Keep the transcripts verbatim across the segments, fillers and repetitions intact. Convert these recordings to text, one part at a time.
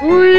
Wee!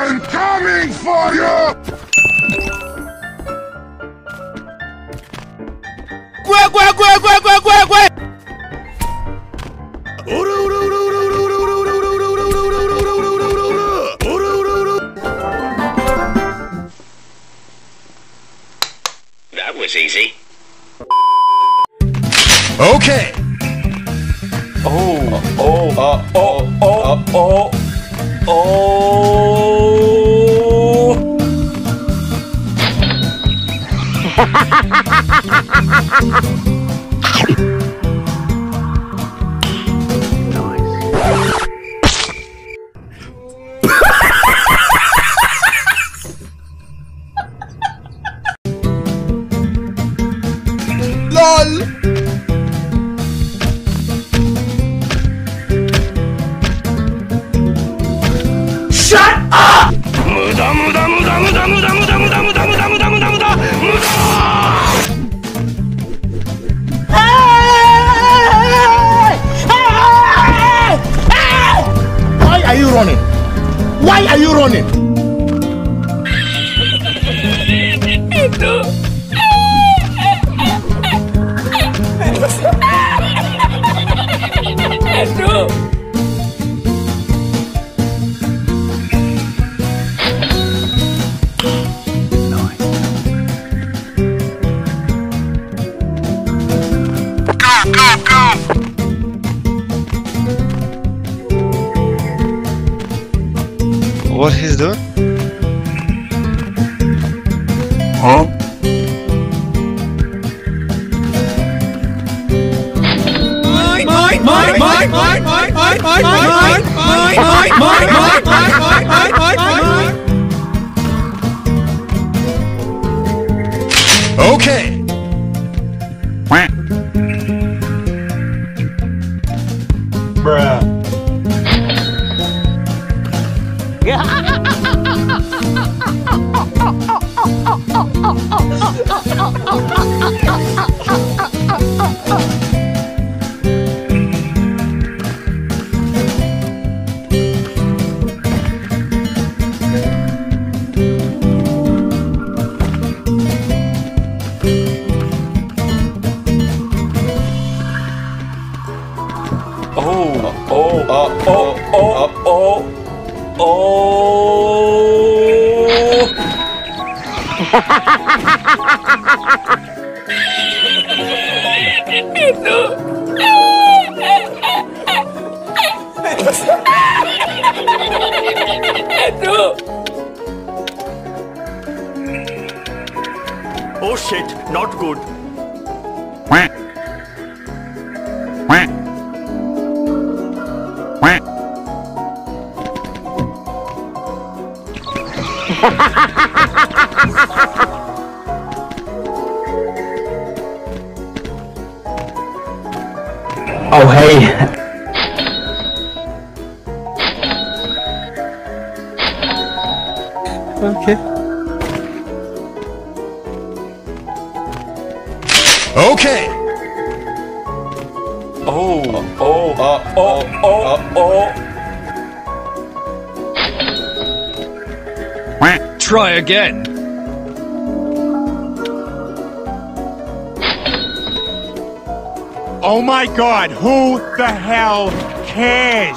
I'm coming for you! Quack, quack, quack, quack, quack, quack, quack! That was easy. Okay! Oh, oh, uh, oh, oh, uh, oh, oh. LOL. Why are you running? What he's doing? Huh? Mine, mine, mine, mine, mine, mine, mine, mine, mine, mine, mine, mine, mine, mine, mine. Okay. Bruh. Oh, oh, uh, oh, oh, uh, oh. Oh! Oh shit, not good. Oh hey. Okay. Okay. Oh, oh, uh, oh, oh, uh, oh. Try again. Oh my God, who the hell cares?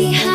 Be